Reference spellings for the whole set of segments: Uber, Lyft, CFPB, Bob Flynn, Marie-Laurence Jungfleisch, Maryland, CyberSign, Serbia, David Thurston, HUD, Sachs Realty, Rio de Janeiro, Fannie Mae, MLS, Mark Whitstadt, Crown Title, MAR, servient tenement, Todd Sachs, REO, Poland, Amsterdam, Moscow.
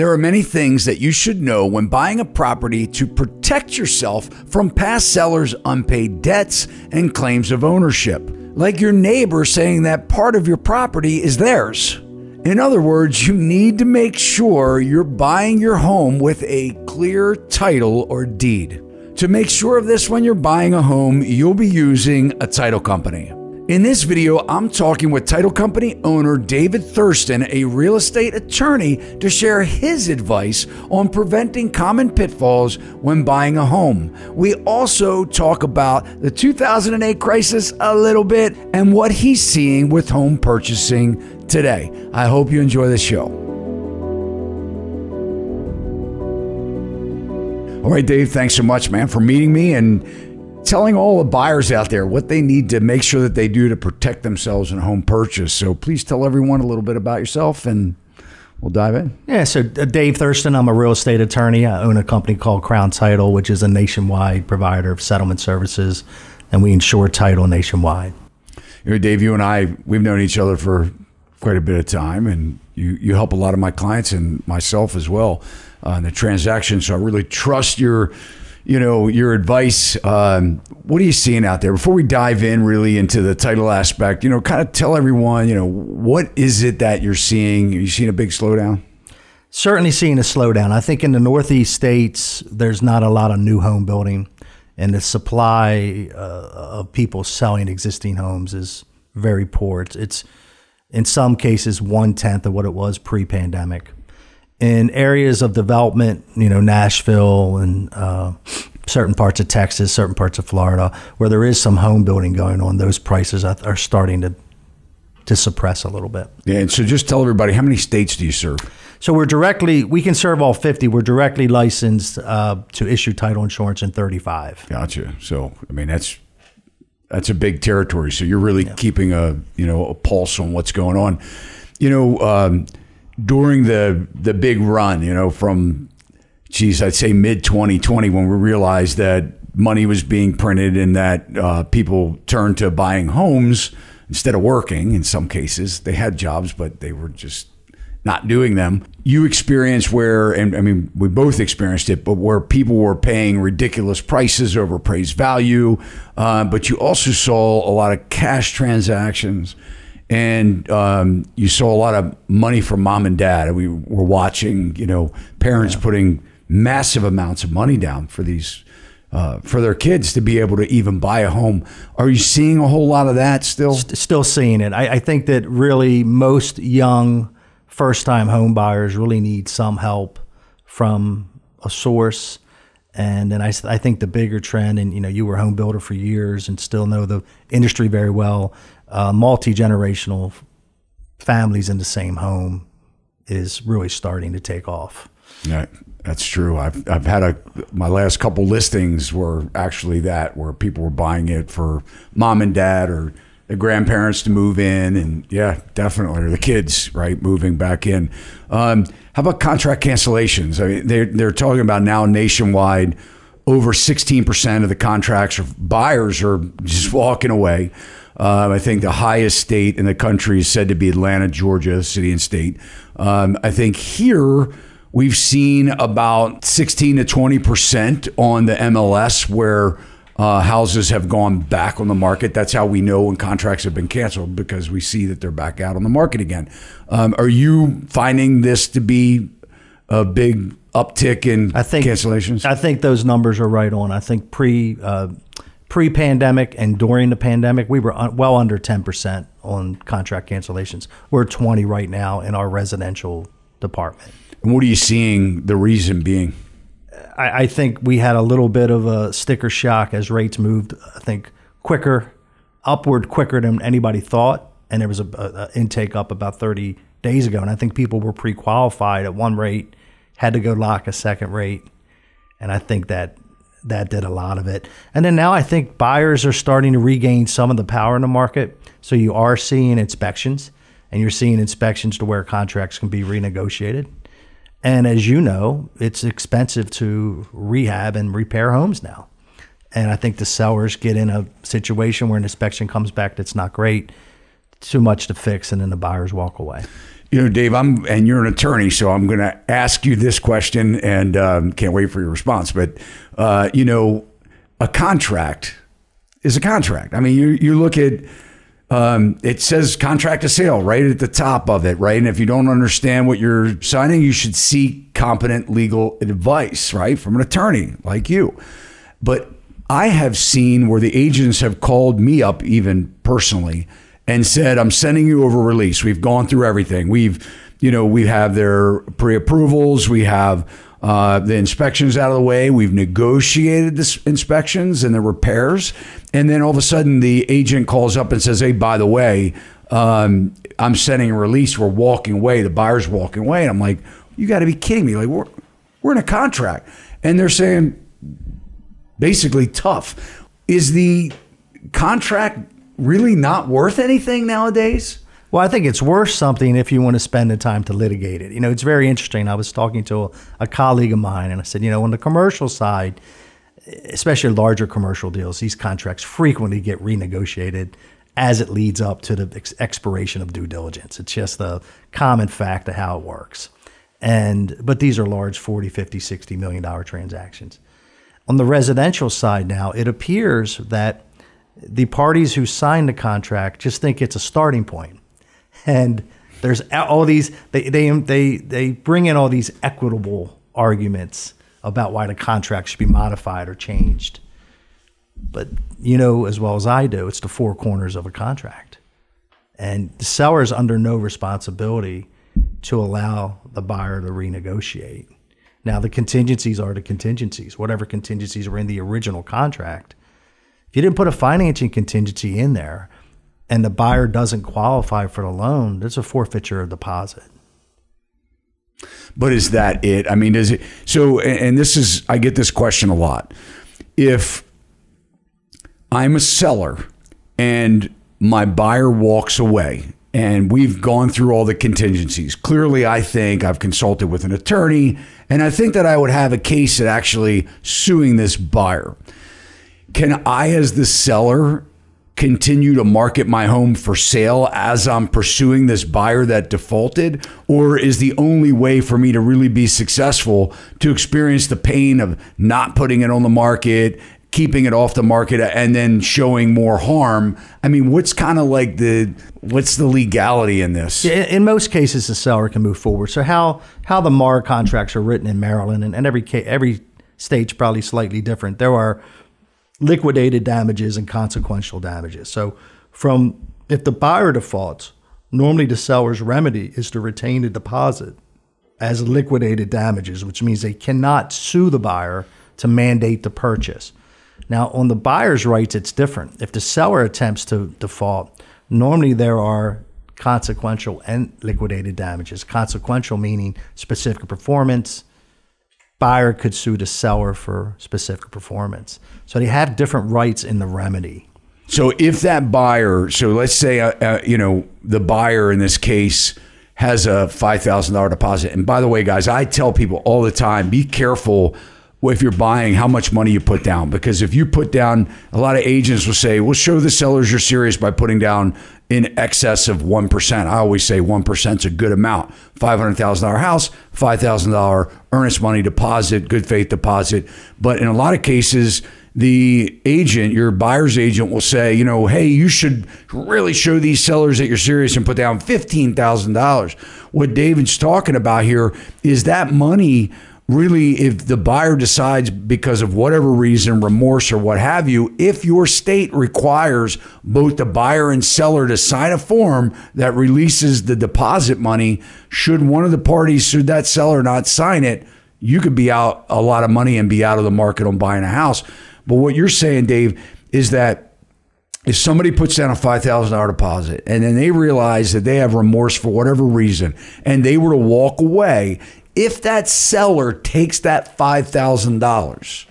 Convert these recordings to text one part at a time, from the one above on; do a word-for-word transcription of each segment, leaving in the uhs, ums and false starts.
There are many things that you should know when buying a property to protect yourself from past sellers' unpaid debts and claims of ownership, like your neighbor saying that part of your property is theirs. In other words, you need to make sure you're buying your home with a clear title or deed. To make sure of this when you're buying a home, you'll be using a title company. In this video, I'm talking with title company owner David Thurston, a real estate attorney, to share his advice on preventing common pitfalls when buying a home. We also talk about the two thousand eight crisis a little bit and what he's seeing with home purchasing today. I hope you enjoy the show. All right, Dave, thanks so much, man, for meeting me and telling all the buyers out there what they need to make sure that they do to protect themselves in a home purchase. So please tell everyone a little bit about yourself and we'll dive in. Yeah, so Dave Thurston, I'm a real estate attorney. I own a company called Crown Title, which is a nationwide provider of settlement services, and we insure title nationwide. You know, Dave, you and I, we've known each other for quite a bit of time, and you, you help a lot of my clients and myself as well on the transaction. So I really trust your you know, your advice. Um, what are you seeing out there? Before we dive in really into the title aspect, you know, kind of tell everyone, you know, what is it that you're seeing? Are you seeing a big slowdown? Certainly seeing a slowdown. I think in the Northeast states, there's not a lot of new home building, and the supply uh, of people selling existing homes is very poor. It's, it's in some cases, one-tenth of what it was pre-pandemic. In areas of development, you know, Nashville and uh, certain parts of Texas, certain parts of Florida, where there is some home building going on, those prices are starting to to suppress a little bit. Yeah, and so just tell everybody, how many states do you serve? So we're directly, we can serve all fifty. We're directly licensed uh, to issue title insurance in thirty-five. Gotcha. So, I mean, that's that's a big territory. So you're really yeah. keeping a, you know, a pulse on what's going on. You know, um, during the the big run, you know, from, geez, I'd say mid twenty twenty, when we realized that money was being printed and that uh, people turned to buying homes instead of working. In some cases, they had jobs, but they were just not doing them. You experienced where, and I mean, we both experienced it, but where people were paying ridiculous prices over appraised value, uh, but you also saw a lot of cash transactions. And um, you saw a lot of money from mom and dad. We were watching, you know, parents yeah. putting massive amounts of money down for these, uh, for their kids to be able to even buy a home. Are you seeing a whole lot of that still? Still seeing it. I, I think that really most young first-time home buyers really need some help from a source. And then I, I think the bigger trend, and you know, you were a home builder for years and still know the industry very well. Uh, multi-generational families in the same home is really starting to take off. Yeah, that's true. I've, I've had a, my last couple listings were actually that, where people were buying it for mom and dad or the grandparents to move in, and yeah, definitely, or the kids, right, moving back in. Um, how about contract cancellations? I mean, they're, they're talking about now nationwide, over sixteen percent of the contracts or buyers are just walking away. Um, I think the highest state in the country is said to be Atlanta, Georgia, city and state. Um, I think here we've seen about sixteen to twenty percent on the M L S where uh, houses have gone back on the market. That's how we know when contracts have been canceled, because we see that they're back out on the market again. Um, are you finding this to be a big uptick in I think, cancellations? I think those numbers are right on. I think pre- uh, Pre-pandemic and during the pandemic, we were well under ten percent on contract cancellations. We're twenty right now in our residential department. And what are you seeing the reason being? I, I think we had a little bit of a sticker shock as rates moved, I think, quicker, upward quicker than anybody thought. And there was an a intake up about thirty days ago. And I think people were pre-qualified at one rate, had to go lock a second rate. And I think that that did a lot of it. And then now I think buyers are starting to regain some of the power in the market. So you are seeing inspections, and you're seeing inspections to where contracts can be renegotiated. And as you know, it's expensive to rehab and repair homes now. And I think the sellers get in a situation where an inspection comes back that's not great, too much to fix, and then the buyers walk away. You know, Dave, I'm, and you're an attorney, so I'm going to ask you this question, and um, can't wait for your response. But, uh, you know, a contract is a contract. I mean, you, you look at, um, it says contract of sale right at the top of it, right? And if you don't understand what you're signing, you should seek competent legal advice, right, from an attorney like you. But I have seen where the agents have called me up, even personally, and said, I'm sending you over release. We've gone through everything. We've, you know, we have their pre-approvals. We have uh, the inspections out of the way. We've negotiated the inspections and the repairs. And then all of a sudden the agent calls up and says, hey, by the way, um, I'm sending a release. We're walking away. The buyer's walking away. And I'm like, you got to be kidding me. Like, we're, we're in a contract. And they're saying basically tough. Is the contract really not worth anything nowadays? Well, I think it's worth something if you want to spend the time to litigate it. You know, it's very interesting. I was talking to a, a colleague of mine, and I said, you know, on the commercial side, especially larger commercial deals, these contracts frequently get renegotiated as it leads up to the ex expiration of due diligence. It's just a common fact of how it works. And but these are large forty, fifty, sixty million dollar transactions. On the residential side now, it appears that the parties who sign the contract just think it's a starting point. And there's all these, they, they, they, they bring in all these equitable arguments about why the contract should be modified or changed. But you know as well as I do, it's the four corners of a contract. And the seller is under no responsibility to allow the buyer to renegotiate. Now, the contingencies are the contingencies, whatever contingencies were in the original contract. If you didn't put a financing contingency in there and the buyer doesn't qualify for the loan, there's a forfeiture of deposit. But is that it? I mean, is it so? And this is, I get this question a lot. If I'm a seller and my buyer walks away and we've gone through all the contingencies, clearly I think I've consulted with an attorney and I think that I would have a case at actually suing this buyer. Can I, as the seller, continue to market my home for sale as I'm pursuing this buyer that defaulted? Or is the only way for me to really be successful to experience the pain of not putting it on the market, keeping it off the market, and then showing more harm? I mean, what's kind of like the, what's the legality in this? Yeah, in most cases, the seller can move forward. So how how the M A R contracts are written in Maryland, and, and every, every state's probably slightly different. There are liquidated damages and consequential damages. So from, if the buyer defaults, normally the seller's remedy is to retain the deposit as liquidated damages, which means they cannot sue the buyer to mandate the purchase. Now on the buyer's rights, it's different. If the seller attempts to default, normally there are consequential and liquidated damages. Consequential meaning specific performance. Buyer could sue the seller for specific performance. So they have different rights in the remedy. So if that buyer, so let's say, uh, uh, you know, the buyer in this case has a five thousand dollar deposit. And by the way, guys, I tell people all the time, be careful if you're buying how much money you put down. Because if you put down, a lot of agents will say, well, show the sellers you're serious by putting down in excess of one percent. I always say one percent is a good amount. five hundred thousand dollar house, five thousand dollar earnest money deposit, good faith deposit. But in a lot of cases, the agent, your buyer's agent will say, you know, hey, you should really show these sellers that you're serious and put down fifteen thousand dollars. What David's talking about here is that money, really, if the buyer decides because of whatever reason, remorse or what have you, if your state requires both the buyer and seller to sign a form that releases the deposit money, should one of the parties, should that seller not sign it, you could be out a lot of money and be out of the market on buying a house. But what you're saying, Dave, is that if somebody puts down a five thousand dollar deposit and then they realize that they have remorse for whatever reason and they were to walk away, if that seller takes that five thousand dollars,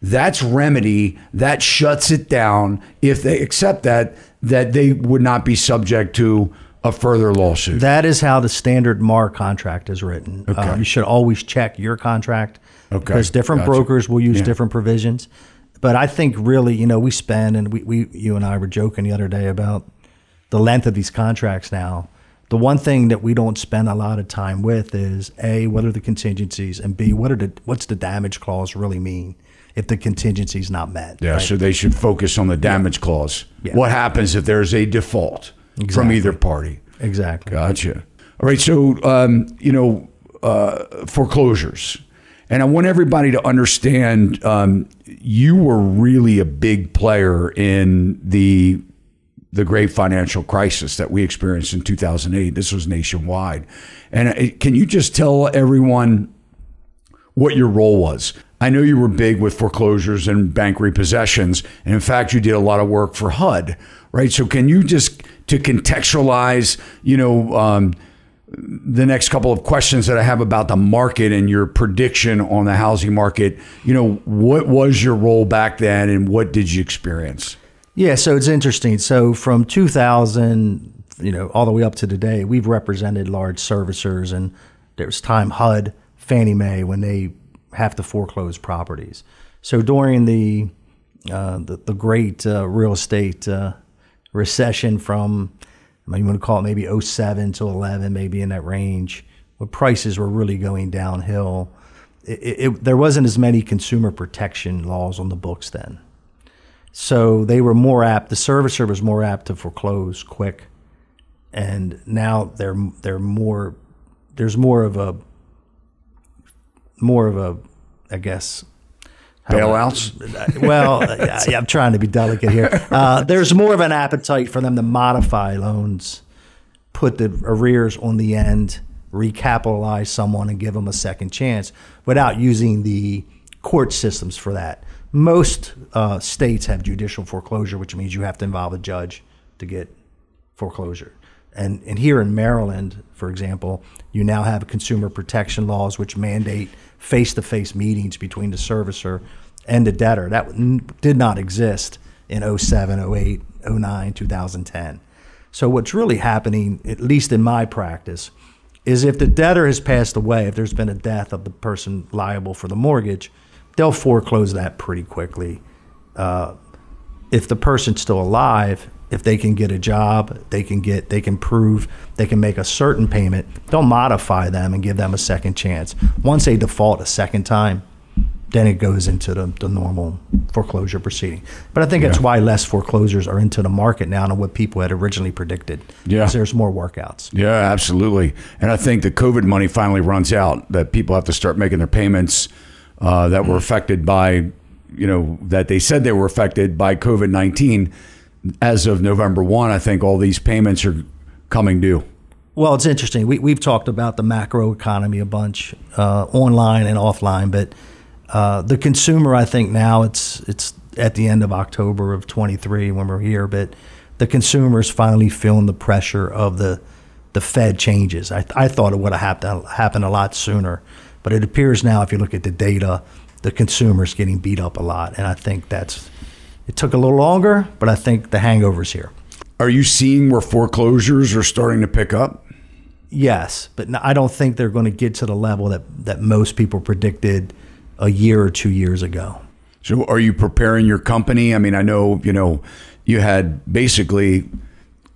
that's remedy, that shuts it down. If they accept that, that they would not be subject to a further lawsuit. That is how the standard M A R contract is written. Okay. Uh, you should always check your contract, okay, because different gotcha. brokers will use yeah. different provisions. But I think really, you know, we spend, and we, we, you and I were joking the other day about the length of these contracts now. The one thing that we don't spend a lot of time with is A, what are the contingencies, and B, what are the what's the damage clause really mean if the contingency is not met? Yeah, right? So they should focus on the damage yeah. clause. Yeah. What happens if there's a default exactly. from either party? Exactly. Gotcha. All right, so um, you know uh, foreclosures, and I want everybody to understand um, you were really a big player in the. the great financial crisis that we experienced in two thousand eight. This was nationwide. And can you just tell everyone what your role was? I know you were big with foreclosures and bank repossessions. And in fact, you did a lot of work for H U D, right? So can you just, to contextualize, you know, um, the next couple of questions that I have about the market and your prediction on the housing market, you know, what was your role back then and what did you experience? Yeah, so it's interesting. So from two thousand, you know, all the way up to today, we've represented large servicers, and there was time H U D, Fannie Mae, when they have to foreclose properties. So during the uh, the, the great uh, real estate uh, recession from, I mean, you want to call it maybe oh seven to eleven, maybe in that range, where prices were really going downhill, it, it, it, there wasn't as many consumer protection laws on the books then. So they were more apt, the servicer was more apt to foreclose quick, and now they're they're more there's more of a more of a I guess bailouts. Well, yeah, I'm trying to be delicate here. Uh, there's more of an appetite for them to modify loans, put the arrears on the end, recapitalize someone, and give them a second chance without using the court systems for that. Most uh, states have judicial foreclosure, which means you have to involve a judge to get foreclosure. And, and here in Maryland, for example, you now have consumer protection laws which mandate face-to-face meetings between the servicer and the debtor. That did not exist in oh seven, oh eight, oh nine, two thousand ten. So what's really happening, at least in my practice, is if the debtor has passed away, if there's been a death of the person liable for the mortgage, they'll foreclose that pretty quickly. Uh, if the person's still alive, if they can get a job, they can get, they can prove, they can make a certain payment, they'll modify them and give them a second chance. Once they default a second time, then it goes into the, the normal foreclosure proceeding. But I think yeah. that's why less foreclosures are into the market now than what people had originally predicted. Yeah. Because there's more workouts. Yeah, absolutely. And I think the COVID money finally runs out, that people have to start making their payments Uh, that were affected by, you know, that they said they were affected by COVID nineteen. As of November first, I think all these payments are coming due. Well, it's interesting. We, we've talked about the macro economy a bunch, uh, online and offline, but uh, the consumer, I think now it's, it's at the end of October of twenty-three when we're here, but the consumer is finally feeling the pressure of the, the Fed changes. I, I thought it would have happened, happened a lot sooner. But it appears now, if you look at the data, the consumer's getting beat up a lot. And I think that's, it took a little longer, but I think the hangover's here. Are you seeing where foreclosures are starting to pick up? Yes, but I don't think they're going to get to the level that, that most people predicted a year or two years ago. So are you preparing your company? I mean, I know, you know, you had basically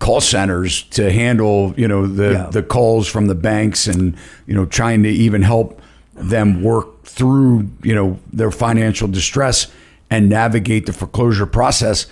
call centers to handle, you know, the, yeah. the calls from the banks and, you know, trying to even help them work through, you know, their financial distress and navigate the foreclosure process.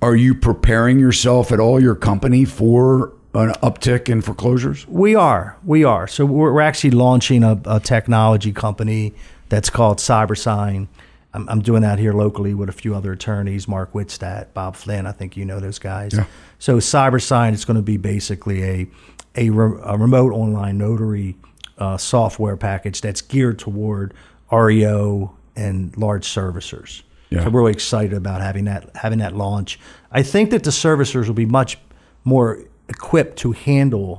Are you preparing yourself at all, your company, for an uptick in foreclosures? We are. We are. So we're, we're actually launching a, a technology company that's called CyberSign. I'm, I'm doing that here locally with a few other attorneys, Mark Whitstadt, Bob Flynn. I think you know those guys. Yeah. So CyberSign is going to be basically a, a, re, a remote online notary Uh, software package that's geared toward R E O and large servicers. Yeah. So we're really excited about having that having that launch. I think that the servicers will be much more equipped to handle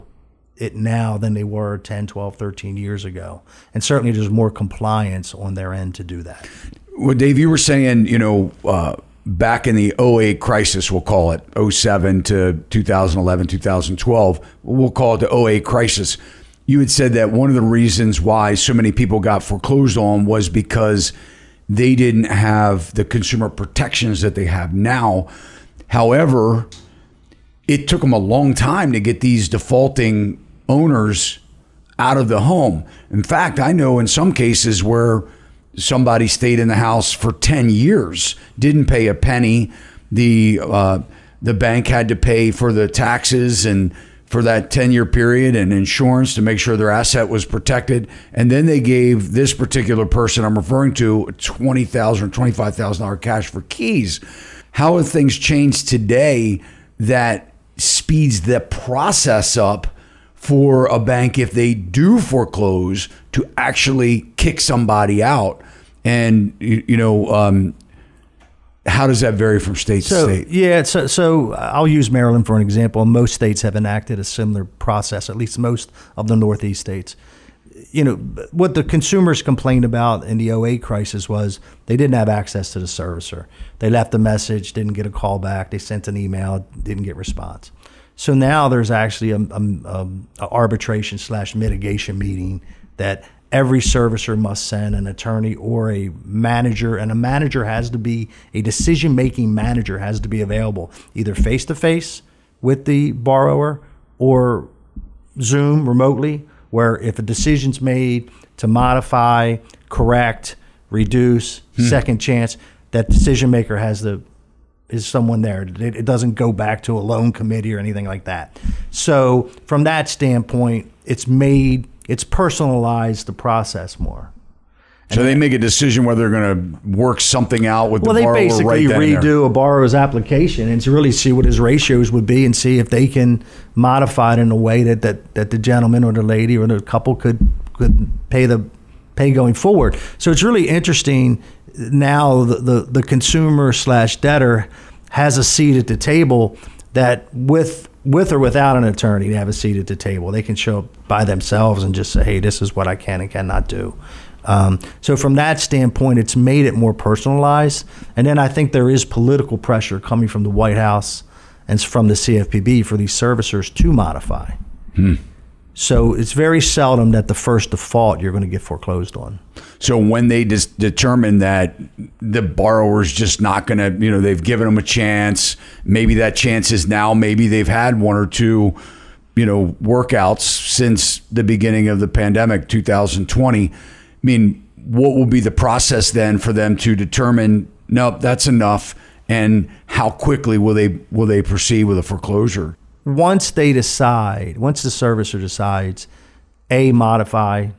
it now than they were ten, twelve, thirteen years ago. And certainly there's more compliance on their end to do that. Well, Dave, you were saying, you know, uh, back in the oh eight crisis, we'll call it, oh seven to twenty eleven, twenty twelve, we'll call it the oh eight crisis. You had said that one of the reasons why so many people got foreclosed on was because they didn't have the consumer protections that they have now. However, it took them a long time to get these defaulting owners out of the home. In fact, I know in some cases where somebody stayed in the house for ten years, didn't pay a penny. The uh, the bank had to pay for the taxes and for that ten year period and insurance to make sure their asset was protected. And then they gave this particular person I'm referring to twenty thousand dollars or twenty-five thousand dollars cash for keys. How have things changed today that speeds the process up for a bank, if they do foreclose, to actually kick somebody out? And, you, you know, um, how does that vary from state so, to state? Yeah, so, so I'll use Maryland for an example. Most states have enacted a similar process, at least most of the Northeast states. You know, what the consumers complained about in the oh eight crisis was they didn't have access to the servicer. They left a message, didn't get a call back. They sent an email, didn't get response. So now there's actually a, a, a arbitration slash mitigation meeting that every servicer must send an attorney or a manager, and a manager has to be, a decision-making manager has to be available, either face-to-face with the borrower or Zoom remotely, where if a decision's made to modify, correct, reduce, hmm. second chance, that decision maker has the, is someone there. It, it doesn't go back to a loan committee or anything like that. So from that standpoint, it's made, it's personalized the process more. And so they make a decision whether they're going to work something out with well, the borrower right there. Well, they basically redo a borrower's application and to really see what his ratios would be and see if they can modify it in a way that that, that the gentleman or the lady or the couple could could pay the pay going forward. So it's really interesting. Now the the, the consumer slash debtor has a seat at the table that with with or without an attorney, they have a seat at the table. They can show up by themselves and just say, hey, this is what I can and cannot do. Um, so from that standpoint, it's made it more personalized. And then I think there is political pressure coming from the White House and from the C F P B for these servicers to modify. Hmm. So it's very seldom that the first default you're going to get foreclosed on. So when they dis determine that the borrower's just not going to, you know, they've given them a chance, maybe that chance is now, maybe they've had one or two, you know, workouts since the beginning of the pandemic, two thousand twenty. I mean, what will be the process then for them to determine, nope, that's enough, and how quickly will they will they proceed with a foreclosure? Once they decide, once the servicer decides, A, modify,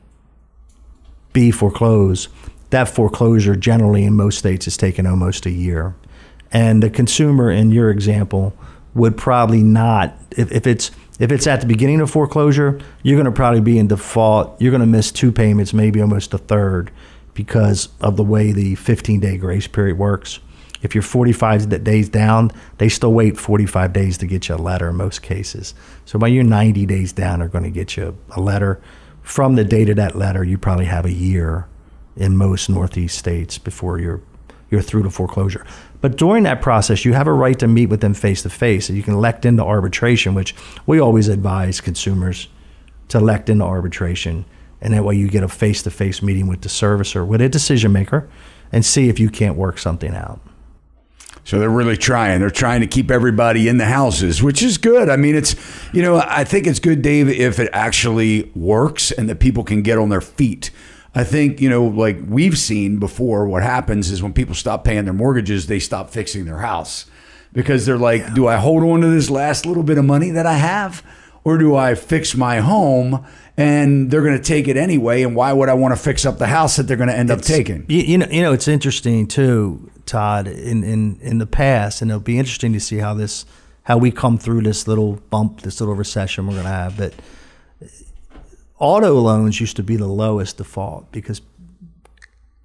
B, foreclose, that foreclosure generally in most states is taken almost a year. And the consumer in your example would probably not, if, if it's If it's at the beginning of foreclosure, you're going to probably be in default. You're going to miss two payments, maybe almost a third, because of the way the fifteen day grace period works. If you're forty-five days down, they still wait forty-five days to get you a letter in most cases. So by your ninety days down, they're going to get you a letter. From the date of that letter, you probably have a year in most Northeast states before you're you're through to foreclosure. But during that process, you have a right to meet with them face-to-face. You can elect into arbitration, which we always advise consumers to elect into arbitration. And that way you get a face-to-face meeting with the servicer, with a decision maker, and see if you can't work something out. So they're really trying. They're trying to keep everybody in the houses, which is good. I mean, it's, you know, I think it's good, Dave, if it actually works and that people can get on their feet. I think, you know, like we've seen before, what happens is when people stop paying their mortgages, they stop fixing their house because they're like, yeah. do I hold on to this last little bit of money that I have, or do I fix my home? And they're going to take it anyway. And why would I want to fix up the house that they're going to end it's, up taking? You, you know, you know, it's interesting too, Todd, in, in, in the past, and it'll be interesting to see how this, how we come through this little bump, this little recession we're going to have. But auto loans used to be the lowest default because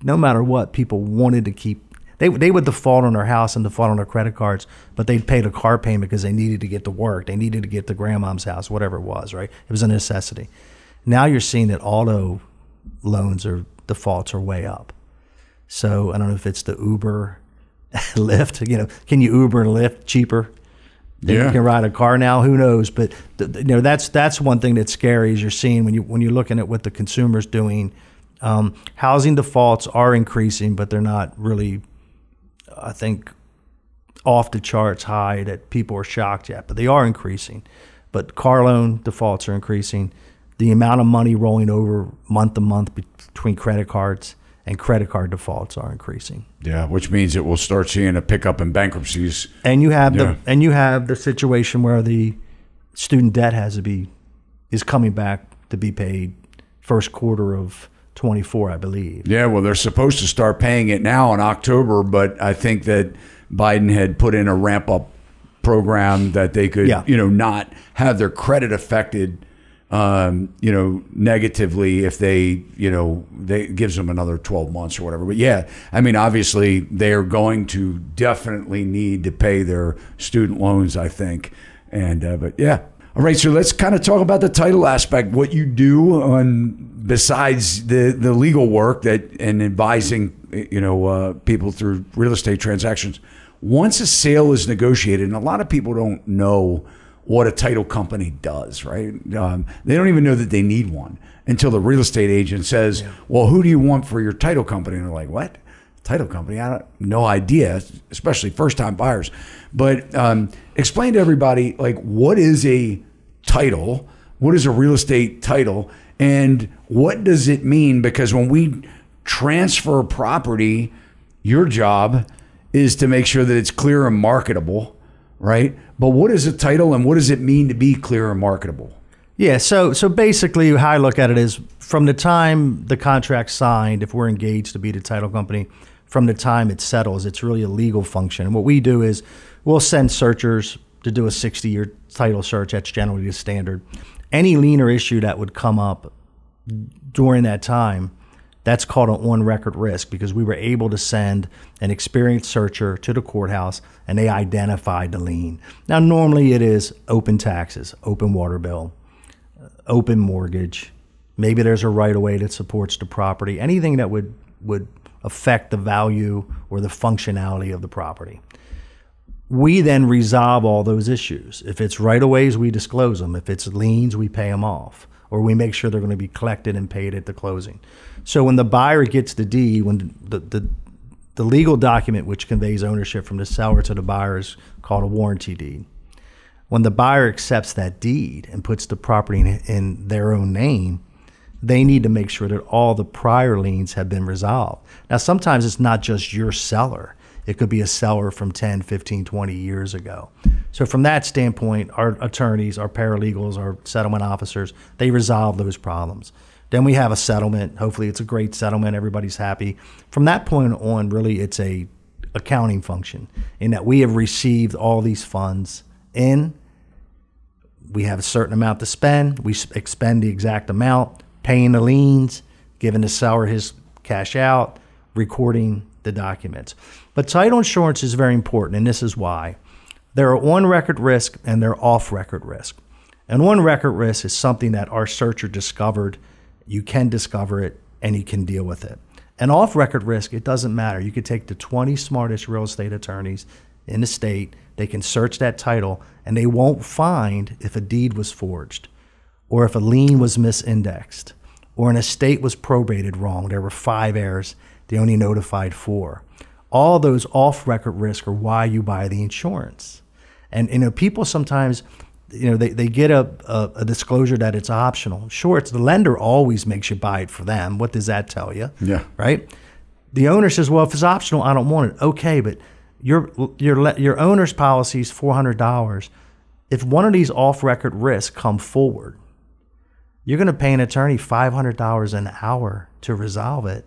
no matter what, people wanted to keep, they, they would default on their house and default on their credit cards, but they'd pay the car payment because they needed to get to work. They needed to get to grandmom's house, whatever it was, right? It was a necessity. Now you're seeing that auto loans or defaults are way up. So I don't know if it's the Uber, Lyft, you know, can you Uber and Lyft cheaper? Yeah. You can ride a car now. Who knows? But you know, that's that's one thing that's scary is you're seeing when you when you're looking at what the consumer's doing. Um, housing defaults are increasing, but they're not really, I think, off the charts high that people are shocked at, but they are increasing. But car loan defaults are increasing. The amount of money rolling over month to month between credit cards and credit card defaults are increasing. Yeah, which means it will start seeing a pickup in bankruptcies. And you have yeah. the and you have the situation where the student debt has to be is coming back to be paid first quarter of twenty-four, I believe. Yeah, well, they're supposed to start paying it now in October, but I think that Biden had put in a ramp up program that they could, yeah. you know, not have their credit affected, um, you know, negatively if they, you know, they it gives them another twelve months or whatever. But yeah, I mean, obviously they are going to definitely need to pay their student loans, I think. And uh, but yeah. All right, so let's kind of talk about the title aspect, what you do on besides the, the legal work that and advising, you know, uh, people through real estate transactions. Once a sale is negotiated, and a lot of people don't know what a title company does, right? Um, they don't even know that they need one until the real estate agent says, yeah. well, who do you want for your title company? And they're like, what? Title company? I don't, no idea, especially first-time buyers. But um, explain to everybody, like, what is a title? What is a real estate title? And what does it mean? Because when we transfer property, your job is to make sure that it's clear and marketable, right? But what is a title, and what does it mean to be clear and marketable? Yeah, so so basically how I look at it is from the time the contract's signed, if we're engaged to be the title company, from the time it settles, it's really a legal function. And what we do is we'll send searchers to do a sixty-year title search. That's generally the standard. Any lien or issue that would come up during that time, that's called an on-record risk because we were able to send an experienced searcher to the courthouse and they identified the lien. Now, normally it is open taxes, open water bill, open mortgage. Maybe there's a right-of-way that supports the property, anything that would, would affect the value or the functionality of the property. We then resolve all those issues. If it's right-of-ways, we disclose them. If it's liens, we pay them off, or we make sure they're going to be collected and paid at the closing. So when the buyer gets the deed, when the, the, the legal document which conveys ownership from the seller to the buyer is called a warranty deed. When the buyer accepts that deed and puts the property in, in their own name, they need to make sure that all the prior liens have been resolved. Now, sometimes it's not just your seller. It could be a seller from ten, fifteen, twenty years ago. So from that standpoint, our attorneys, our paralegals, our settlement officers, they resolve those problems. Then we have a settlement. Hopefully it's a great settlement. Everybody's happy. From that point on, really, it's a accounting function in that we have received all these funds in. We have a certain amount to spend. We expend the exact amount, paying the liens, giving the seller his cash out, recording the documents. But title insurance is very important, and this is why. There are on-record risks and there are off-record risks. And on-record risk is something that our searcher discovered. You can discover it, and you can deal with it. And off-record risk, it doesn't matter. You could take the twenty smartest real estate attorneys in the state. They can search that title, and they won't find if a deed was forged or if a lien was misindexed or an estate was probated wrong. There were five errors. They only notified four. All those off-record risks are why you buy the insurance. And, you know, people sometimes, you know, they, they get a, a, a disclosure that it's optional. Sure, it's the lender always makes you buy it for them. What does that tell you? Yeah. Right? The owner says, well, if it's optional, I don't want it. Okay, but your, your, your owner's policy is four hundred dollars. If one of these off-record risks come forward, you're going to pay an attorney five hundred dollars an hour to resolve it.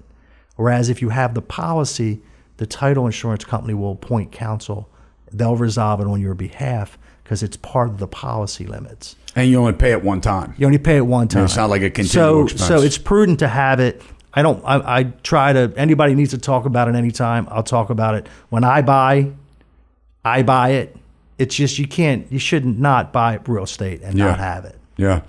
Whereas if you have the policy, the title insurance company will appoint counsel. They'll resolve it on your behalf because it's part of the policy limits. And you only pay it one time. You only pay it one time. No, it's not like a continual so, expense. So it's prudent to have it. I don't. I, I try to. Anybody needs to talk about it anytime, I'll talk about it. When I buy, I buy it. It's just you can't. You shouldn't not buy real estate and yeah. not have it. Yeah.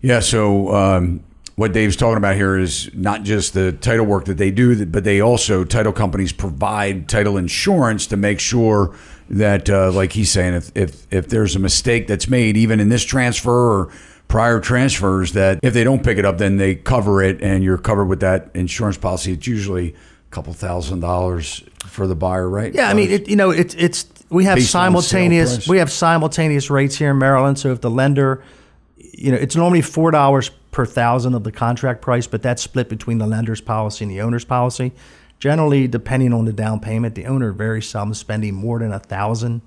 Yeah. So. Um, What Dave's talking about here is not just the title work that they do, but they also, title companies provide title insurance to make sure that, uh, like he's saying, if, if if there's a mistake that's made, even in this transfer or prior transfers, that if they don't pick it up, then they cover it and you're covered with that insurance policy. It's usually a couple thousand dollars for the buyer, right? Yeah, I mean, it, you know, it, it's we have simultaneous we have simultaneous rates here in Maryland. So if the lender, you know, it's normally four dollars per thousand of the contract price, but that's split between the lender's policy and the owner's policy. Generally, depending on the down payment, the owner varies some, spending more than a thousand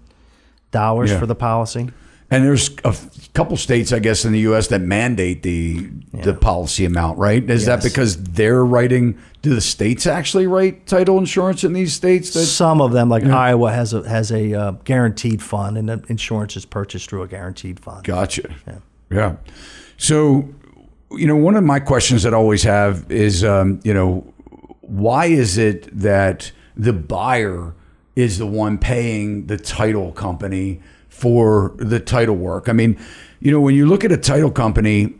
dollars for the policy. And there's a couple states, I guess, in the U S that mandate the yeah. the policy amount, right? Is yes. that because they're writing? Do the states actually write title insurance in these states? That, Some of them, like yeah. Iowa, has a has a uh, guaranteed fund, and the insurance is purchased through a guaranteed fund. Gotcha. Yeah. yeah. So, you know, one of my questions that I always have is, um, you know, why is it that the buyer is the one paying the title company for the title work? I mean, you know, when you look at a title company,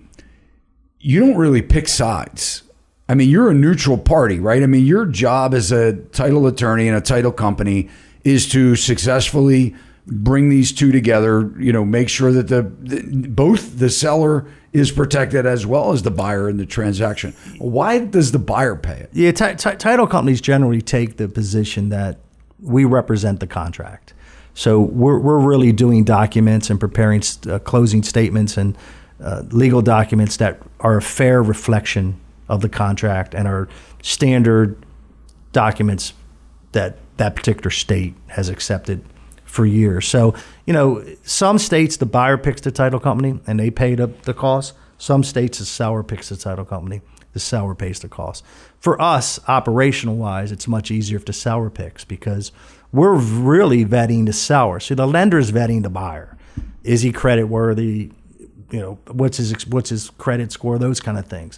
you don't really pick sides. I mean, you're a neutral party, right? I mean, your job as a title attorney and a title company is to successfully bring these two together, you know, make sure that the, the both the seller is protected as well as the buyer in the transaction. Why does the buyer pay it? Yeah, t t title companies generally take the position that we represent the contract. So we're, we're really doing documents and preparing uh, closing statements and uh, legal documents that are a fair reflection of the contract and are standard documents that that particular state has accepted for years. So, you know, some states the buyer picks the title company and they pay the, the cost. Some states the seller picks the title company. The seller pays the cost. For us, operational-wise, it's much easier if the seller picks because we're really vetting the seller. So the lender is vetting the buyer. Is he credit worthy? You know, what's his what's his credit score? Those kind of things.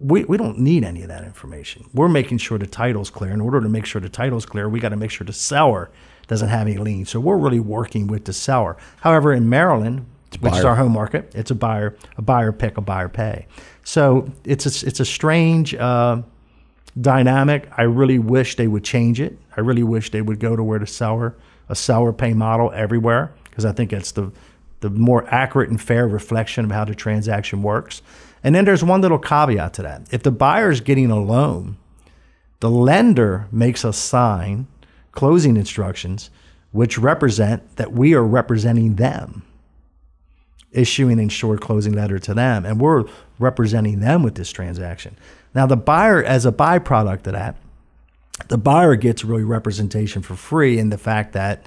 We we don't need any of that information. We're making sure the title's clear. In order to make sure the title's clear, we got to make sure the seller doesn't have any lien. So we're really working with the seller. However, in Maryland, which is our home market, it's a buyer a buyer pick, a buyer pay. So it's a, it's a strange uh, dynamic. I really wish they would change it. I really wish they would go to where the seller, a seller pay model everywhere, because I think it's the, the more accurate and fair reflection of how the transaction works. And then there's one little caveat to that. If the buyer is getting a loan, the lender makes us sign closing instructions, which represent that we are representing them, issuing an insured closing letter to them, and we're representing them with this transaction. Now, the buyer, as a byproduct of that, the buyer gets really representation for free in the fact that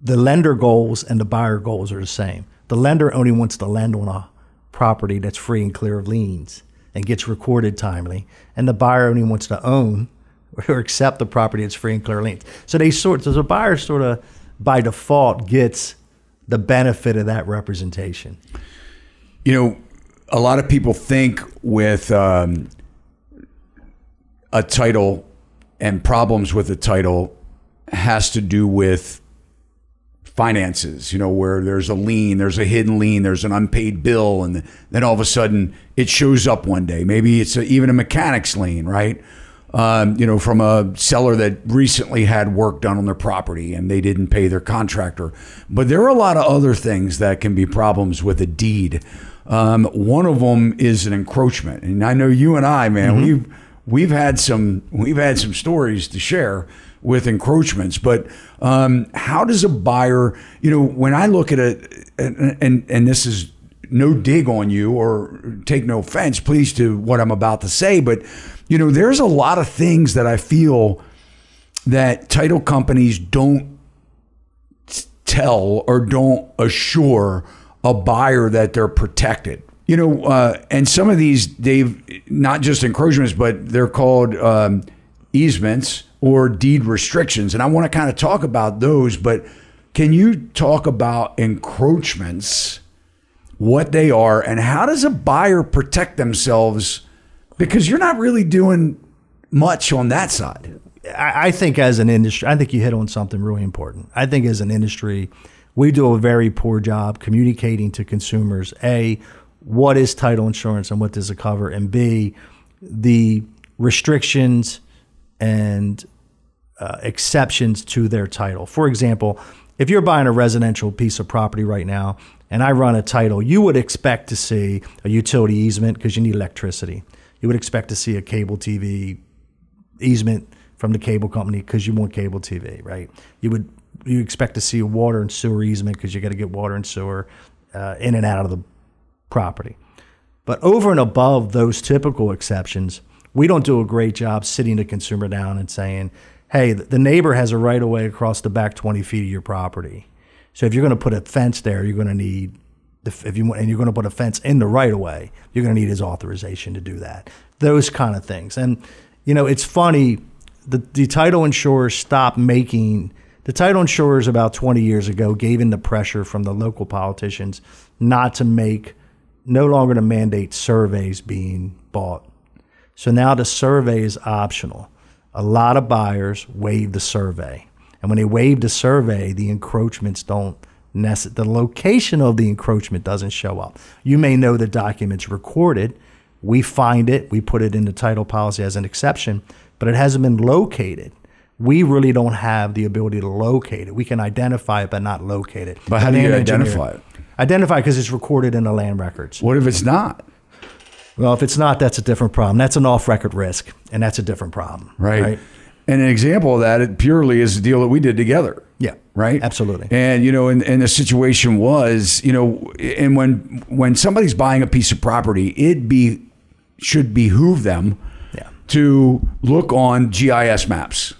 the lender goals and the buyer goals are the same. The lender only wants to lend on a property that's free and clear of liens and gets recorded timely, and the buyer only wants to own or accept the property that's free and clear of liens. So they sort, so the buyer sort of by default gets the benefit of that representation. You know, a lot of people think with um, a title and problems with a title has to do with finances, you know, where there's a lien, there's a hidden lien, there's an unpaid bill, and then all of a sudden it shows up one day. Maybe it's a, even a mechanic's lien, right? Um, you know, from a seller that recently had work done on their property and they didn't pay their contractor. But there are a lot of other things that can be problems with a deed. Um, one of them is an encroachment. And I know you and I, man, mm-hmm. we've we've had some we've had some stories to share with encroachments. But um, how does a buyer, you know, when I look at it, and, and, and this is no dig on you or take no offense, please, to what I'm about to say, but you know, there's a lot of things that I feel that title companies don't tell or don't assure a buyer that they're protected. You know, uh, and some of these, they've not just encroachments, but they're called um, easements or deed restrictions. And I want to kind of talk about those, but can you talk about encroachments, what they are, and how does a buyer protect themselves? Because you're not really doing much on that side. I think as an industry, I think you hit on something really important. I think as an industry, we do a very poor job communicating to consumers, A, what is title insurance and what does it cover? And B, the restrictions and uh, exceptions to their title. For example, if you're buying a residential piece of property right now and I run a title, you would expect to see a utility easement because you need electricity. You would expect to see a cable T V easement from the cable company because you want cable T V, right? You would you expect to see a water and sewer easement because you got to get water and sewer uh, in and out of the property. But over and above those typical exceptions, we don't do a great job sitting the consumer down and saying, hey, the neighbor has a right-of-way across the back twenty feet of your property. So if you're going to put a fence there, you're going to need, if you and you're going to put a fence in the right-of-way, you're going to need his authorization to do that. Those kind of things. And, you know, it's funny, the, the title insurers stopped making, the title insurers about twenty years ago gave in the pressure from the local politicians not to make, no longer to mandate surveys being bought. So now the survey is optional. A lot of buyers waive the survey. And when they waive the survey, the encroachments don't necess- the location of the encroachment doesn't show up. You may know the document's recorded. We find it. We put it in the title policy as an exception, but it hasn't been located. We really don't have the ability to locate it. We can identify it, but not locate it. But how do you identify it? Identify because it's recorded in the land records. What if it's not? Well, if it's not, that's a different problem. That's an off-record risk, and that's a different problem. Right. Right? And an example of that, it purely is the deal that we did together. Yeah. Right? Absolutely. And, you know, and, and the situation was, you know, and when when somebody's buying a piece of property, it be should behoove them yeah. to look on G I S maps.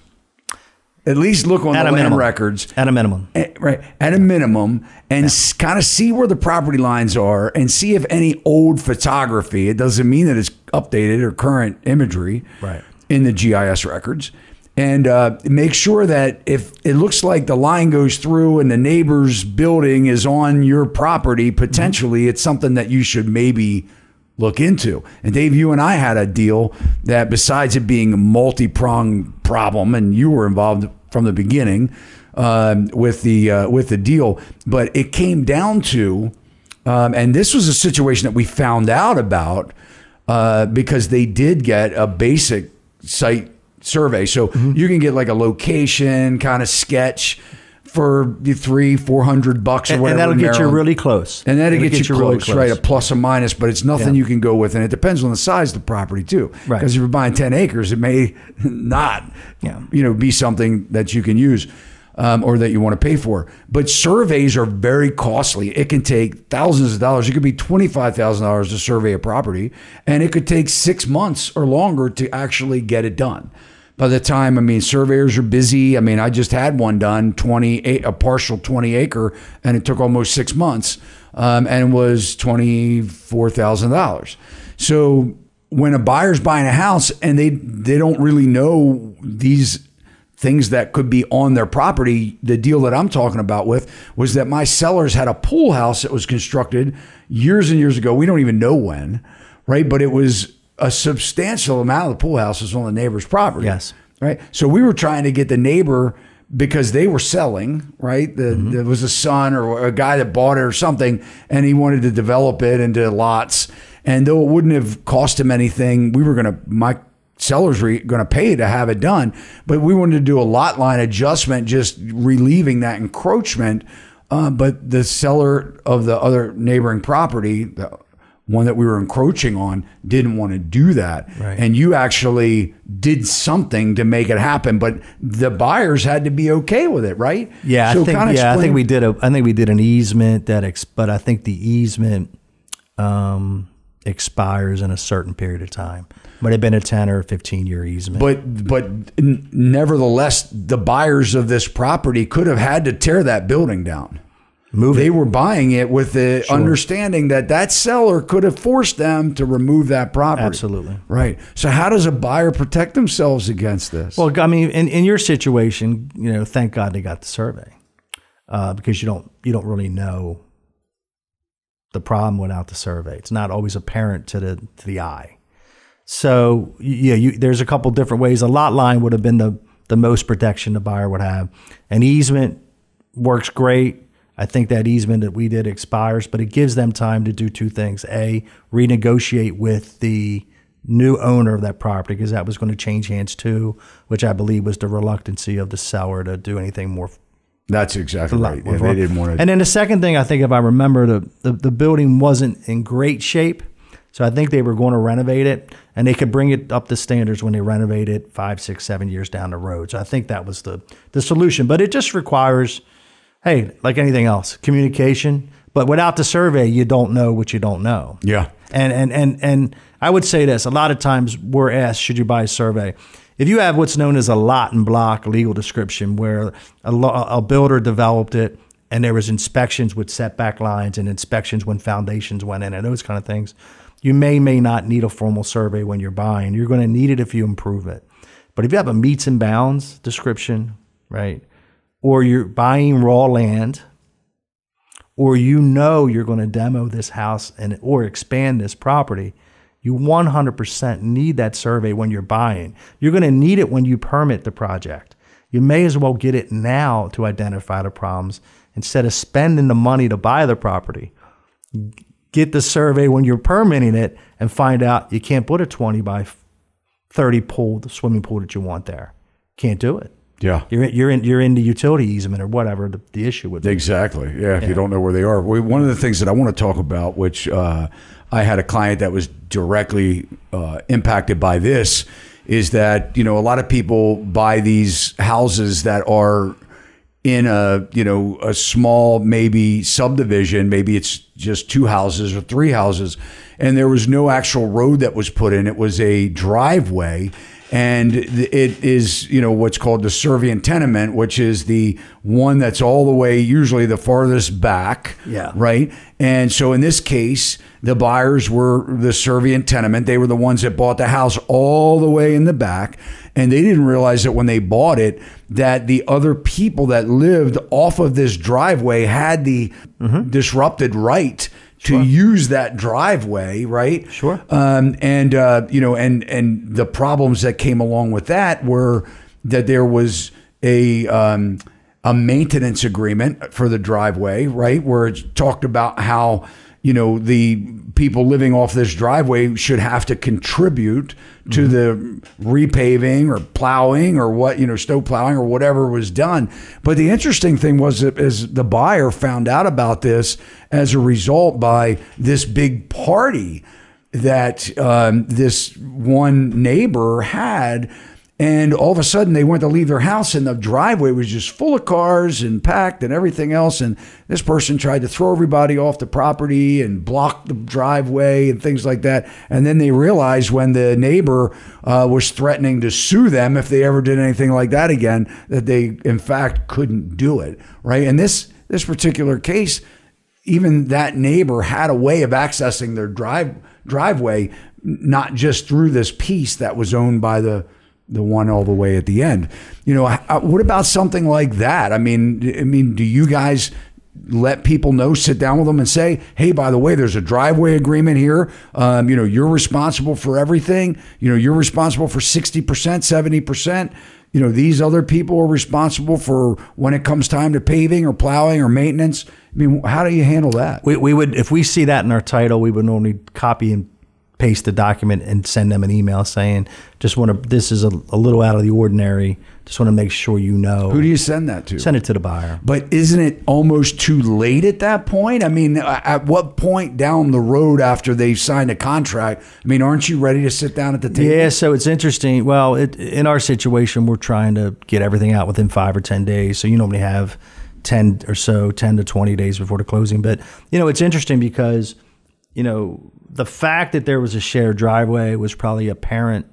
At least look on the land records. At a minimum. At, right. At a minimum. And yeah. kind of see where the property lines are and see if any old photography, it doesn't mean that it's updated or current imagery right. in the G I S records. And uh, make sure that if it looks like the line goes through and the neighbor's building is on your property, potentially mm-hmm. it's something that you should maybe look into. And Dave, you and I had a deal that besides it being a multi-pronged problem, and you were involved from the beginning um, with the uh, with the deal, but it came down to, um, and this was a situation that we found out about uh, because they did get a basic site survey. So mm-hmm. you can get like a location kind of sketch for three, four hundred bucks or whatever. And that'll get you really close. And that'll get you close, right? A plus or minus, but it's nothing you can go with. And it depends on the size of the property too. Right. Because if you're buying ten acres, it may not, yeah. you know, be something that you can use um, or that you want to pay for. But surveys are very costly. It can take thousands of dollars. It could be twenty-five thousand dollars to survey a property. And it could take six months or longer to actually get it done. By the time, I mean, surveyors are busy. I mean, I just had one done, twenty, a partial twenty acre, and it took almost six months um, and was twenty-four thousand dollars. So when a buyer's buying a house and they, they don't really know these things that could be on their property, the deal that I'm talking about with was that my sellers had a pool house that was constructed years and years ago. We don't even know when, right? But it was a substantial amount of the pool house was on the neighbor's property. Yes. Right. So we were trying to get the neighbor because they were selling, right? The, mm-hmm. There was a son or a guy that bought it or something, and he wanted to develop it into lots. And though it wouldn't have cost him anything, we were going to, my sellers were going to pay to have it done, but we wanted to do a lot line adjustment, just relieving that encroachment. Uh, but the seller of the other neighboring property, the one that we were encroaching on, didn't want to do that. Right. And you actually did something to make it happen, but the buyers had to be okay with it, right? Yeah, so I think, yeah, I think we did a, I think we did an easement that, ex, but I think the easement um, expires in a certain period of time. Might have been a ten or fifteen year easement. But, but nevertheless, the buyers of this property could have had to tear that building down. Move they it. were buying it with the sure. understanding that that seller could have forced them to remove that property. Absolutely. Right. So how does a buyer protect themselves against this? Well, I mean, in, in your situation, you know, thank God they got the survey uh, because you don't you don't really know the problem without the survey. It's not always apparent to the to the eye. So yeah, you, there's a couple different ways. A lot line would have been the the most protection the buyer would have. An easement works great. I think that easement that we did expires, but it gives them time to do two things. A, renegotiate with the new owner of that property because that was going to change hands too, which I believe was the reluctancy of the seller to do anything more. That's exactly right. Yeah, they didn't want to. And then the second thing I think, if I remember, the, the, the building wasn't in great shape. So I think they were going to renovate it, and they could bring it up to standards when they renovate it five, six, seven years down the road. So I think that was the, the solution. But it just requires, hey, like anything else, communication. But without the survey, you don't know what you don't know. Yeah. And, and, and, and I would say this, a lot of times we're asked, should you buy a survey? If you have what's known as a lot and block legal description where a, a builder developed it and there was inspections with setback lines and inspections when foundations went in and those kind of things, you may, may not need a formal survey when you're buying. You're going to need it if you improve it. But if you have a meets and bounds description, right, or you're buying raw land, or you know you're going to demo this house and or expand this property, you one hundred percent need that survey when you're buying. You're going to need it when you permit the project. You may as well get it now to identify the problems instead of spending the money to buy the property. Get the survey when you're permitting it and find out you can't put a twenty by thirty pool, the swimming pool that you want there. Can't do it. Yeah, you're in, you're in you're in the utility easement or whatever the, the issue would be. Exactly. Yeah, if yeah. you don't know where they are. One of the things that I want to talk about, which uh, I had a client that was directly uh, impacted by this, is that you know a lot of people buy these houses that are in a you know a small maybe subdivision, maybe it's just two houses or three houses, and there was no actual road that was put in. It was a driveway. And it is, you know, what's called the servient tenement, which is the one that's all the way, usually the farthest back. Yeah. Right. And so in this case, the buyers were the servient tenement. They were the ones that bought the house all the way in the back. And they didn't realize that when they bought it, that the other people that lived off of this driveway had the mm-hmm. disrupted right to use that driveway, right? Sure. Um, and uh, you know, and and the problems that came along with that were that there was a um, a maintenance agreement for the driveway, right, where it talked about how you know the people living off this driveway should have to contribute to mm-hmm. the repaving or plowing or what you know, snow plowing or whatever was done. But the interesting thing was that as the buyer found out about this as a result by this big party that um, this one neighbor had, and all of a sudden they went to leave their house and the driveway was just full of cars and packed and everything else. And this person tried to throw everybody off the property and block the driveway and things like that. And then they realized when the neighbor uh, was threatening to sue them if they ever did anything like that again, that they in fact couldn't do it, right? And this, this particular case, even that neighbor had a way of accessing their drive driveway, not just through this piece that was owned by the the one all the way at the end. You know, what about something like that? I mean, I mean, do you guys let people know, sit down with them and say, hey, by the way, there's a driveway agreement here. Um, you know, you're responsible for everything. You know, you're responsible for sixty percent, seventy percent. You know, these other people are responsible for when it comes time to paving or plowing or maintenance. I mean, how do you handle that? We, we would, if we see that in our title, we would normally copy and paste the document and send them an email saying, just want to, this is a, a little out of the ordinary. Just want to make sure you know. Who do you send that to? Send it to the buyer. But isn't it almost too late at that point? I mean, at what point down the road after they've signed a contract, I mean, aren't you ready to sit down at the table? Yeah, so it's interesting. Well, it, in our situation, we're trying to get everything out within five or ten days. So you normally have ten or so, ten to twenty days before the closing. But, you know, it's interesting because, you know, the fact that there was a shared driveway was probably apparent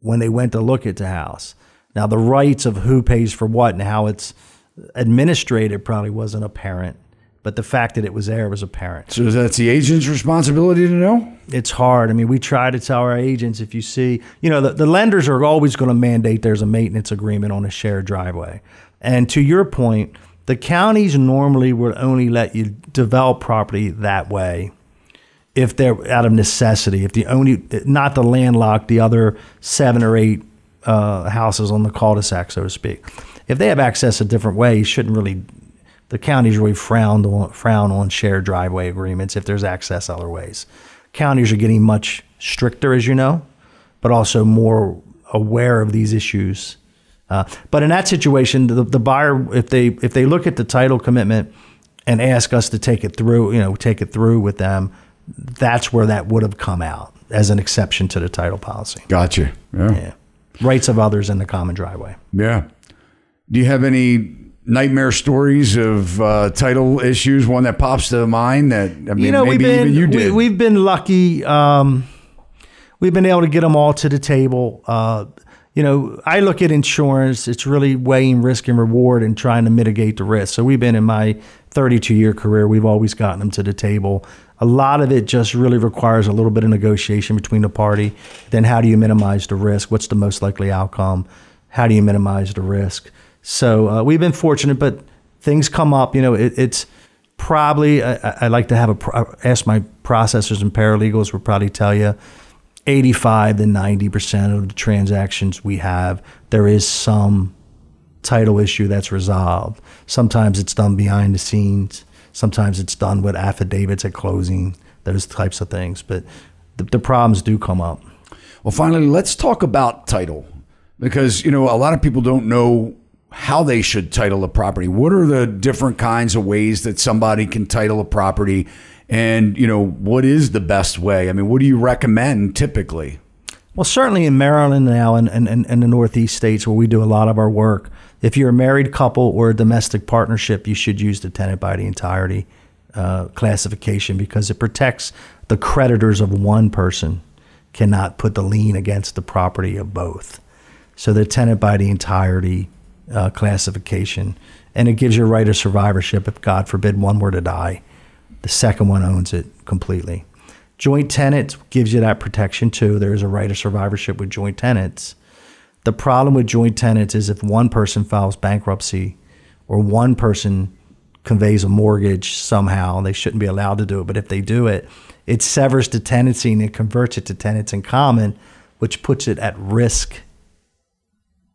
when they went to look at the house. Now, the rights of who pays for what and how it's administrated probably wasn't apparent, but the fact that it was there was apparent. So that's the agent's responsibility to know? It's hard. I mean, we try to tell our agents, if you see, you know, the, the lenders are always going to mandate there's a maintenance agreement on a shared driveway. And to your point, the counties normally would only let you develop property that way if they're out of necessity, if the only, not the landlocked, the other seven or eight uh, houses on the cul-de-sac, so to speak. If they have access a different way, you shouldn't really, the counties really frown on, frown on shared driveway agreements if there's access other ways. Counties are getting much stricter, as you know, but also more aware of these issues. Uh, but in that situation, the, the buyer, if they, if they look at the title commitment and ask us to take it through, you know, take it through with them, that's where that would have come out as an exception to the title policy. Gotcha. Yeah. Yeah. Rights of others in the common driveway. Yeah. Do you have any nightmare stories of uh, title issues? One that pops to mind that, I mean, you know, maybe been, even you did. We, we've been lucky. Um, we've been able to get them all to the table. Uh, you know, I look at insurance. It's really weighing risk and reward and trying to mitigate the risk. So we've been in my thirty-two year career. We've always gotten them to the table. A lot of it just really requires a little bit of negotiation between the party. Then how do you minimize the risk? What's the most likely outcome? How do you minimize the risk? So uh, we've been fortunate, but things come up. You know, it, it's probably, I, I like to have a, ask my processors and paralegals will probably tell you eighty-five to ninety percent of the transactions we have, there is some title issue that's resolved. Sometimes it's done behind the scenes. Sometimes it's done with affidavits at closing, those types of things. But the, the problems do come up. Well, finally, let's talk about title, because, you know, a lot of people don't know how they should title a property. What are the different kinds of ways that somebody can title a property? And, you know, what is the best way? I mean, what do you recommend typically? Well, certainly in Maryland now and in, in, in the Northeast states where we do a lot of our work, if you're a married couple or a domestic partnership, you should use the tenant by the entirety uh, classification, because it protects the creditors of one person, cannot put the lien against the property of both. So the tenant by the entirety uh, classification, and it gives you a right of survivorship if, God forbid, one were to die. The second one owns it completely. Joint tenants gives you that protection too. There is a right of survivorship with joint tenants. The problem with joint tenants is if one person files bankruptcy or one person conveys a mortgage somehow, and they shouldn't be allowed to do it, but if they do it, it severs the tenancy and it converts it to tenants in common, which puts it at risk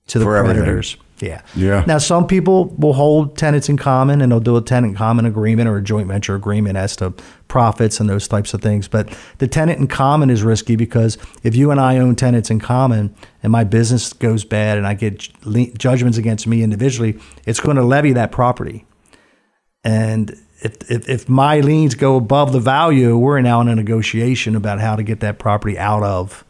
to the creditors. Yeah. Yeah. Now, some people will hold tenants in common and they'll do a tenant common agreement or a joint venture agreement as to profits and those types of things. But the tenant in common is risky, because if you and I own tenants in common and my business goes bad and I get judgments against me individually, it's going to levy that property. And if, if, if my liens go above the value, we're now in a negotiation about how to get that property out of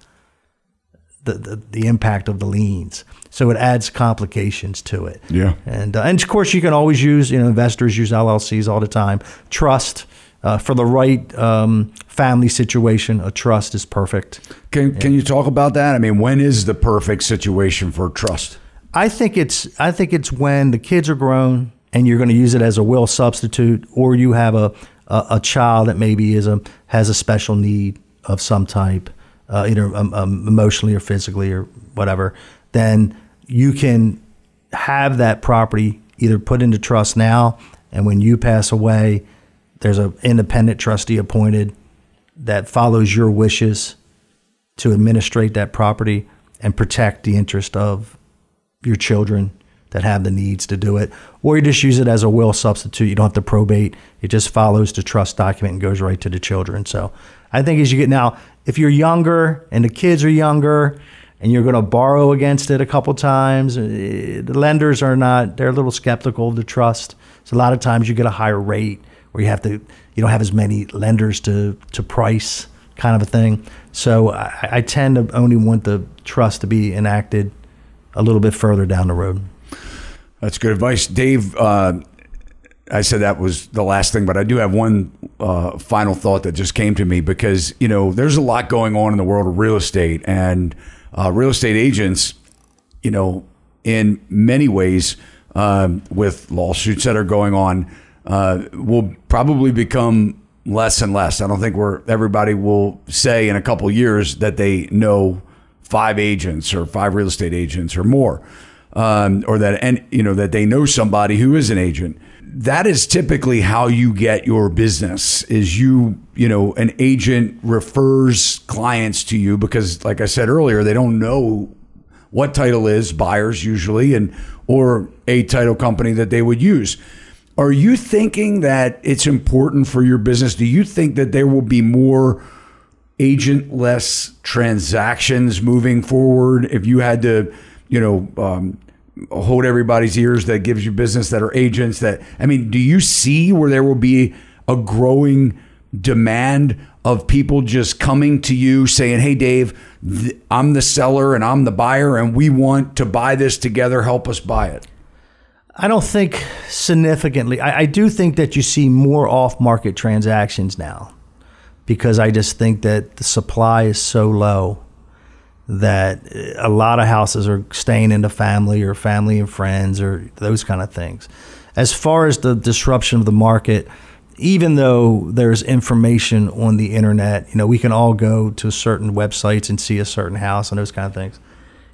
The, the, the impact of the liens. So it adds complications to it. Yeah. And, uh, and of course, you can always use, you know, investors use L L Cs all the time. Trust uh, for the right um, family situation, a trust is perfect. Can, yeah. can you talk about that? I mean, when is the perfect situation for trust? I think it's, I think it's when the kids are grown and you're going to use it as a will substitute, or you have a, a, a child that maybe is a, has a special need of some type. Uh, either um, um, emotionally or physically or whatever, then you can have that property either put into trust now, and when you pass away, there's an independent trustee appointed that follows your wishes to administrate that property and protect the interest of your children that have the needs to do it. Or you just use it as a will substitute. You don't have to probate. It just follows the trust document and goes right to the children. So I think as you get now, if you're younger and the kids are younger and you're going to borrow against it a couple times, the lenders are not, they're a little skeptical of the trust. So a lot of times you get a higher rate, or you have to, you don't have as many lenders to, to price, kind of a thing. So I, I tend to only want the trust to be enacted a little bit further down the road. That's good advice, Dave. Uh, I said that was the last thing, but I do have one uh, final thought that just came to me, because, you know, there's a lot going on in the world of real estate, and uh, real estate agents, you know, in many ways um, with lawsuits that are going on uh, will probably become less and less. I don't think we're, everybody will say in a couple of years that they know five agents or five real estate agents or more. Um, or that, and you know, that they know somebody who is an agent. That is typically how you get your business, is you, you know, an agent refers clients to you, because, like I said earlier, they don't know what title is, buyers usually, and or a title company that they would use. Are you thinking that it's important for your business? Do you think that there will be more agentless transactions moving forward if you had to, you know, um, hold everybody's ears that gives you business that are agents? That, I mean, do you see where there will be a growing demand of people just coming to you saying, hey, Dave, th- I'm the seller and I'm the buyer and we want to buy this together. Help us buy it. I don't think significantly. I, I do think that you see more off-market transactions now because I just think that the supply is so low that a lot of houses are staying in the family or family and friends or those kind of things. As far as the disruption of the market, even though there's information on the internet, you know, we can all go to certain websites and see a certain house and those kind of things.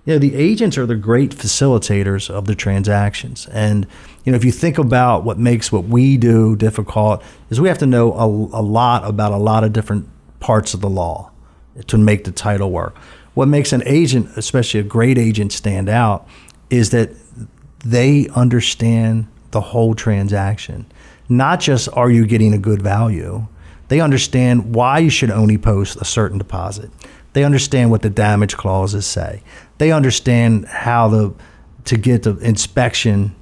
You know, the agents are the great facilitators of the transactions. And, you know, if you think about what makes what we do difficult is we have to know a, a lot about a lot of different parts of the law to make the title work. What makes an agent, especially a great agent, stand out is that they understand the whole transaction. Not just are you getting a good value, they understand why you should only post a certain deposit. They understand what the damage clauses say. They understand how the, to get the inspection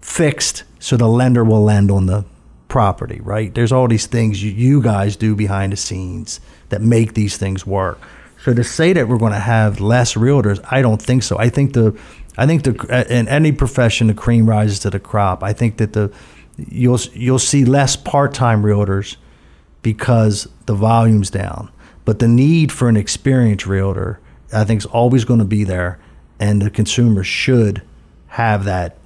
fixed so the lender will lend on the property, right? There's all these things you, you guys do behind the scenes that make these things work. So to say that we're going to have less realtors, I don't think so. I think the, I think the in any profession the cream rises to the crop. I think that the you'll you'll see less part-time realtors because the volume's down. But the need for an experienced realtor, I think, is always going to be there, and the consumer should have that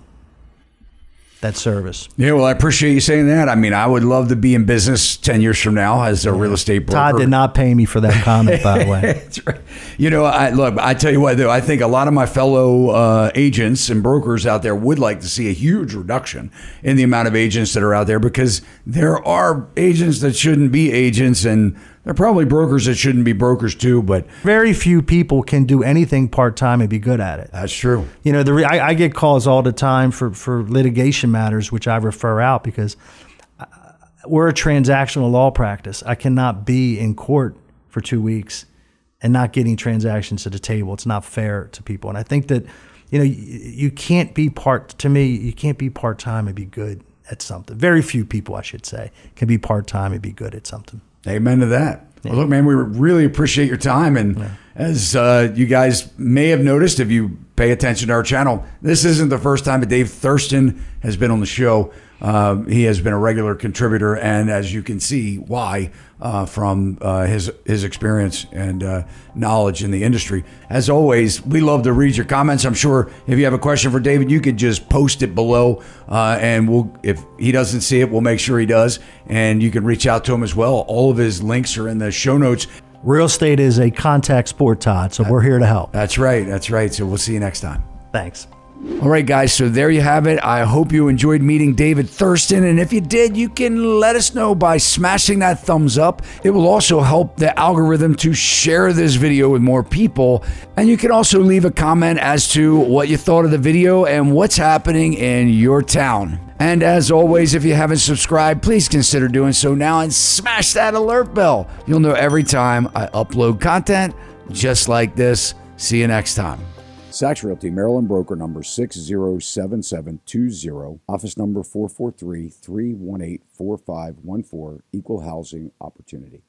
that service. Yeah, well, I appreciate you saying that. I mean, I would love to be in business ten years from now as a yeah. real estate broker. Todd did not pay me for that comment, by the way. That's right. You know, I look, I tell you what, though, I think a lot of my fellow uh, agents and brokers out there would like to see a huge reduction in the amount of agents that are out there, because there are agents that shouldn't be agents, and there are probably brokers that shouldn't be brokers too, but very few people can do anything part-time and be good at it. That's true. You know, the re I, I get calls all the time for, for litigation matters, which I refer out because we're a transactional law practice. I cannot be in court for two weeks and not getting transactions to the table. It's not fair to people. And I think that, you know, you, you can't be part, to me, you can't be part-time and be good at something. Very few people, I should say, can be part-time and be good at something. Amen to that. Yeah. Well, look, man, we really appreciate your time. And yeah. as uh, you guys may have noticed, if you pay attention to our channel, this isn't the first time that Dave Thurston has been on the show. Uh, he has been a regular contributor. And as you can see why uh, from uh, his, his experience and uh, knowledge in the industry. As always, we love to read your comments. I'm sure if you have a question for David, you could just post it below uh, and we'll, if he doesn't see it, we'll make sure he does. And you can reach out to him as well. All of his links are in the show notes. Real estate is a contact sport, Todd, so that, we're here to help. That's right. That's right. So we'll see you next time. Thanks. All right, guys, so there you have it. I hope you enjoyed meeting David Thurston, and if you did, you can let us know by smashing that thumbs up. It will also help the algorithm to share this video with more people, and you can also leave a comment as to what you thought of the video and what's happening in your town. And as always, if you haven't subscribed, please consider doing so now and smash that alert bell. You'll know every time I upload content just like this. See you next time. Sachs Realty, Maryland broker number six zero seven seven two zero, office number four four three, three one eight, four five one four, equal housing opportunity.